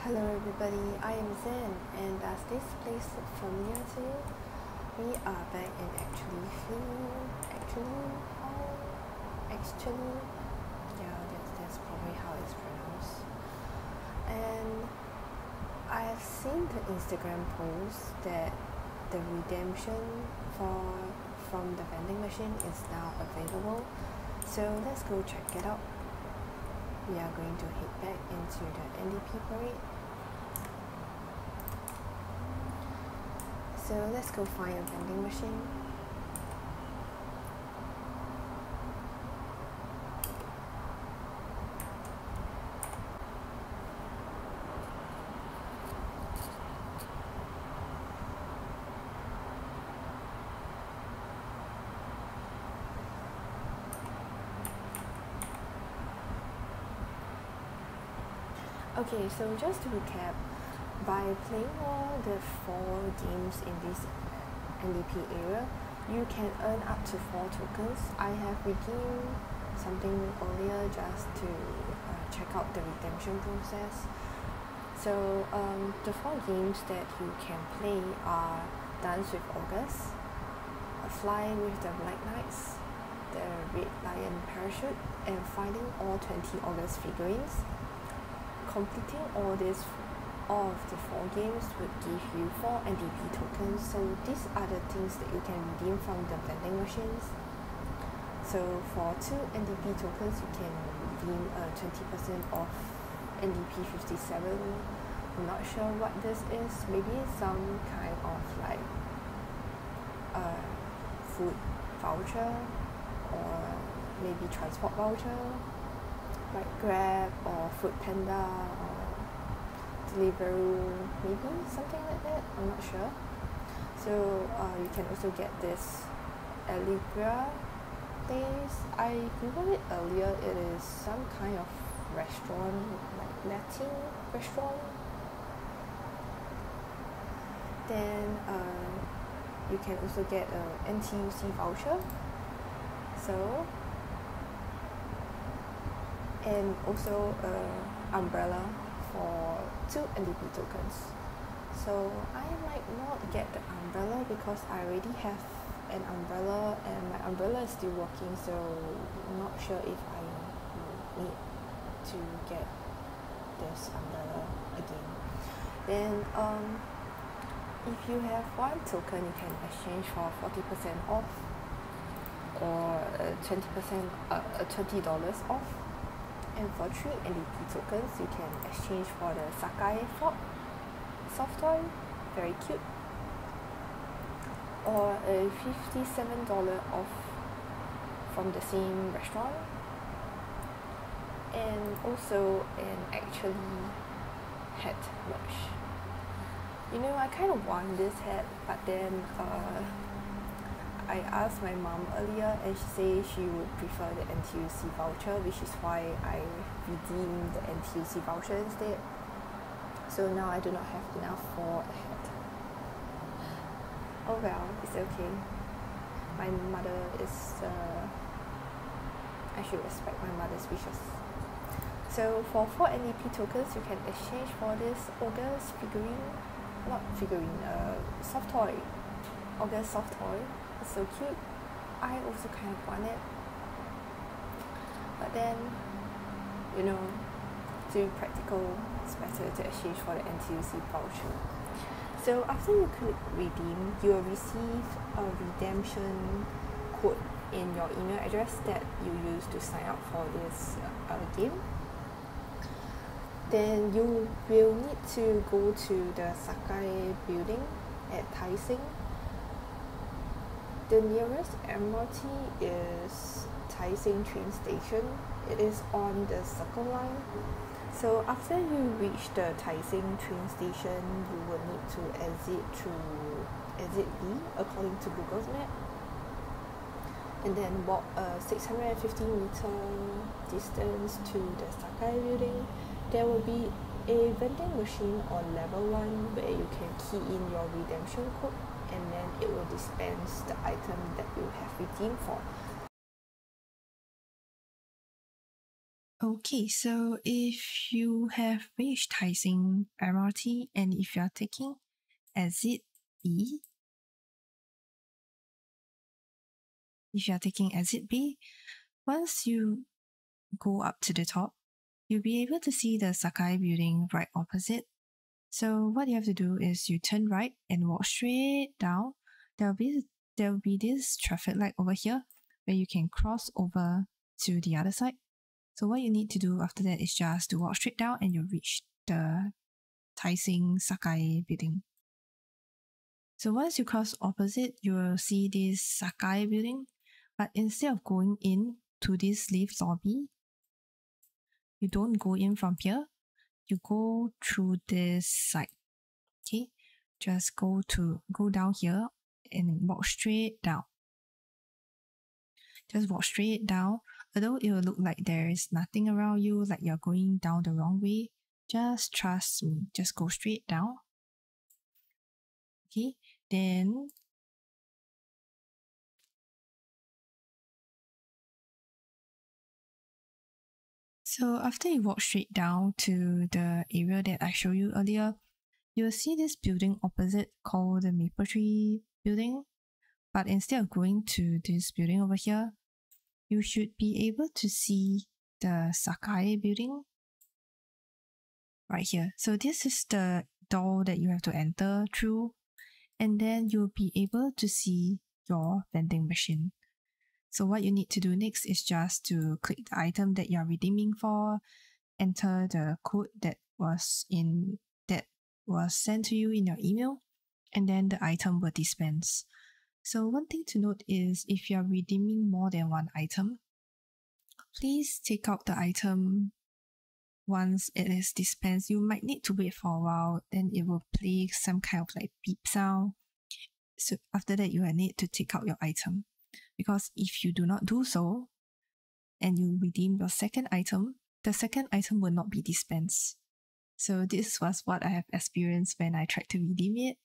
Hello everybody, I am Zen, and does this place look familiar to you? We are back in Xctualyfe, yeah, that's probably how it's pronounced. And I have seen the Instagram post that the redemption from the vending machine is now available, so let's go check it out. We are going to head back into the NDP parade. So let's go find a vending machine. Okay, so just to recap, by playing all the 4 games in this NDP area, you can earn up to 4 tokens. I have redeemed something earlier just to check out the redemption process. So the 4 games that you can play are Dance with August, Fly with the Black Knights, the Red Lion Parachute, and finding all 20 August figurines. Completing all of the 4 games would give you 4 NDP tokens, so these are the things that you can redeem from the vending machines. So for 2 NDP tokens, you can redeem 20% off NDP 57. I'm not sure what this is, maybe some kind of like food voucher or maybe transport voucher, like Grab or Food Panda or Deliveroo, maybe something like that, I'm not sure. So you can also get this Aligra place. I googled it earlier, it is some kind of restaurant, like Latin restaurant. Then you can also get a NTUC voucher. So and also an umbrella for 2 NDP tokens. So I might not get the umbrella because I already have an umbrella and my umbrella is still working, so I'm not sure if I need to get this umbrella again. Then if you have 1 token, you can exchange for 40% off or 20% $20 off. And for 3 NDP tokens, you can exchange for the Sakae soft toy, very cute, or a $57 off from the same restaurant, and also an actually hat merch. You know, I kind of want this hat, but then I asked my mom earlier and she said she would prefer the NTUC voucher, which is why I redeemed the NTUC voucher instead. So now I do not have enough for a hat. Oh well, it's okay. My mother is... I should respect my mother's wishes. So for 4 NDP tokens, you can exchange for this August figurine. Not figurine, soft toy. August soft toy. It's so cute. I also kind of want it. But then, you know, to be practical, it's better to exchange for the NTUC voucher. So after you click redeem, you will receive a redemption code in your email address that you use to sign up for this game. Then you will need to go to the Sakae building at Tai Seng. The nearest MRT is Tai Seng train station. It is on the Circle Line. So after you reach the Tai Seng train station, you will need to exit through exit B according to Google's map, and then walk a 650-meter distance to the Sakae building. There will be a vending machine on level 1 where you can key in your redemption code, and then it will dispense the item that you have redeemed for. Okay, so if you have reached Tai Seng MRT and if you are taking exit B, once you go up to the top, you'll be able to see the Sakae building right opposite. So what you have to do is you turn right and walk straight down. There'll be this traffic light over here where you can cross over to the other side. So what you need to do after that is just to walk straight down and you'll reach the Tai Seng Sakae building. So once you cross opposite, you will see this Sakae building. But instead of going in to this lift lobby, you don't go in from here. You go through this side. Okay, just go down here and walk straight down. Just walk straight down. Although it will look like there is nothing around you, like you're going down the wrong way, just trust me. Just go straight down. Okay, then so after you walk straight down to the area that I showed you earlier, you'll see this building opposite called the Maple Tree building. But instead of going to this building over here, you should be able to see the Sakae building right here. So this is the door that you have to enter through, and then you'll be able to see your vending machine. So what you need to do next is just to click the item that you're redeeming for, enter the code that was sent to you in your email, and then the item will dispense. So one thing to note is if you're redeeming more than one item, please take out the item once it is dispensed. You might need to wait for a while, then it will play some kind of like beep sound. So after that, you will need to take out your item. Because if you do not do so, and you redeem your second item, the second item will not be dispensed. So this was what I have experienced when I tried to redeem it.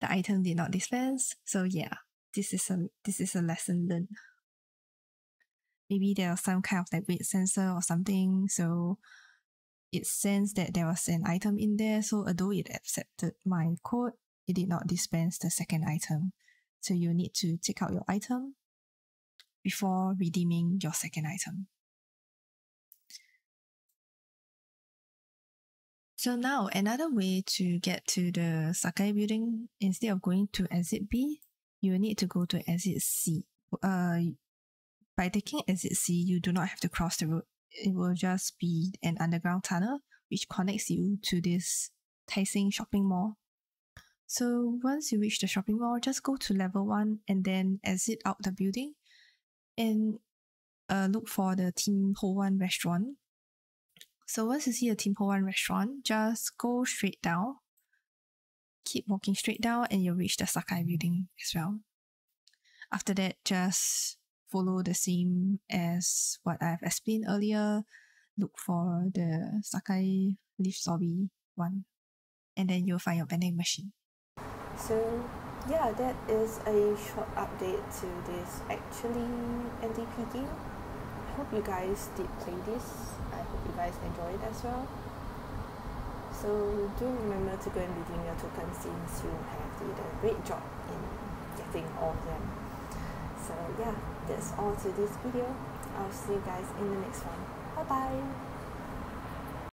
The item did not dispense. So yeah, this is a lesson learned. Maybe there was some kind of like weight sensor or something, so it sensed that there was an item in there. So although it accepted my code, it did not dispense the second item. So you need to take out your item before redeeming your second item. So now another way to get to the Sakae building, instead of going to exit B, you need to go to exit C. By taking exit C, you do not have to cross the road. It will just be an underground tunnel which connects you to this Tai Seng shopping mall. So once you reach the shopping mall, just go to level 1 and then exit out the building and look for the Tim Ho Wan restaurant. So once you see the Tim Ho Wan restaurant, just go straight down. Keep walking straight down and you'll reach the Sakae building as well. After that, just follow the same as what I've explained earlier. Look for the Sakae lift lobby one and then you'll find your vending machine. So yeah, that is a short update to this actually NDP game. I hope you guys did play this. I hope you guys enjoyed it as well. So do remember to go and redeem your tokens since you have did a great job in getting all of them. So yeah, that's all to this video. I'll see you guys in the next one. Bye bye!